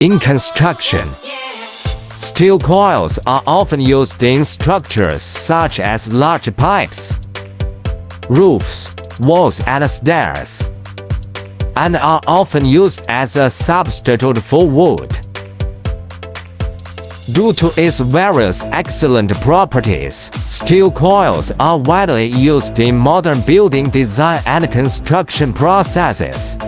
In construction, steel coils are often used in structures such as large pipes, roofs, walls and stairs, and are often used as a substitute for wood. Due to its various excellent properties, steel coils are widely used in modern building design and construction processes.